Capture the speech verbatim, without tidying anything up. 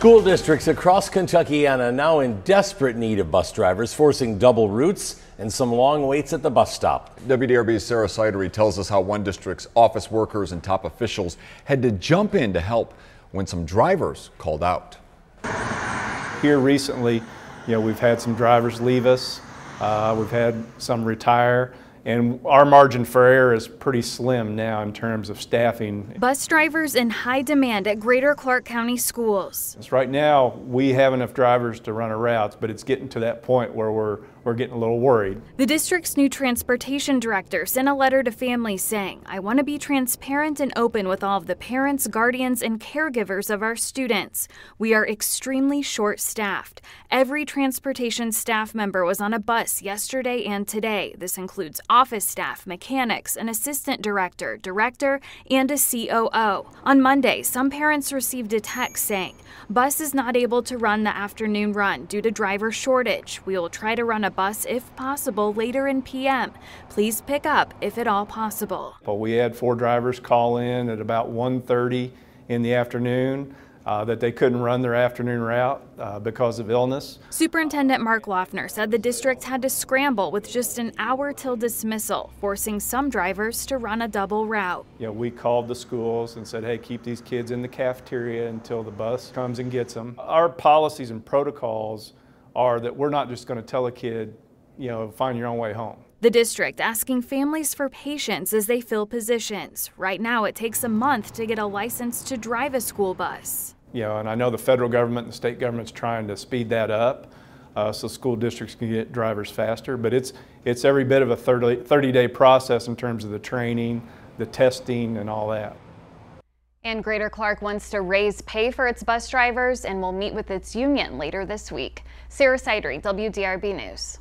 School districts across Kentuckiana are now in desperate need of bus drivers, forcing double routes and some long waits at the bus stop. W D R B's Sarah Sidery tells us how one district's office workers and top officials had to jump in to help when some drivers called out. Here recently, you know, we've had some drivers leave us, uh, we've had some retire. And our margin for error is pretty slim now in terms of staffing. Bus drivers in high demand at Greater Clark County Schools. Right now, we have enough drivers to run our routes, but it's getting to that point where we're, we're getting a little worried. The district's new transportation director sent a letter to families saying, "I want to be transparent and open with all of the parents, guardians, and caregivers of our students. We are extremely short-staffed. Every transportation staff member was on a bus yesterday and today. This includes office staff, mechanics, an assistant director, director, and a C O O. On Monday, some parents received a text saying, "Bus is not able to run the afternoon run due to driver shortage. We will try to run a bus if possible later in P M Please pick up if at all possible." But we had four drivers call in at about one thirty in the afternoon. Uh, that they couldn't run their afternoon route uh, because of illness. Superintendent Mark Laughner said the district had to scramble with just an hour till dismissal, forcing some drivers to run a double route. You know, we called the schools and said, "Hey, keep these kids in the cafeteria until the bus comes and gets them." Our policies and protocols are that we're not just going to tell a kid, you know, find your own way home. The district asking families for patience as they fill positions. Right now, it takes a month to get a license to drive a school bus. You know, and I know the federal government and the state government's trying to speed that up uh, so school districts can get drivers faster, but it's, it's every bit of a thirty-day process in terms of the training, the testing, and all that. And Greater Clark wants to raise pay for its bus drivers and will meet with its union later this week. Sarah Sidery, W D R B News.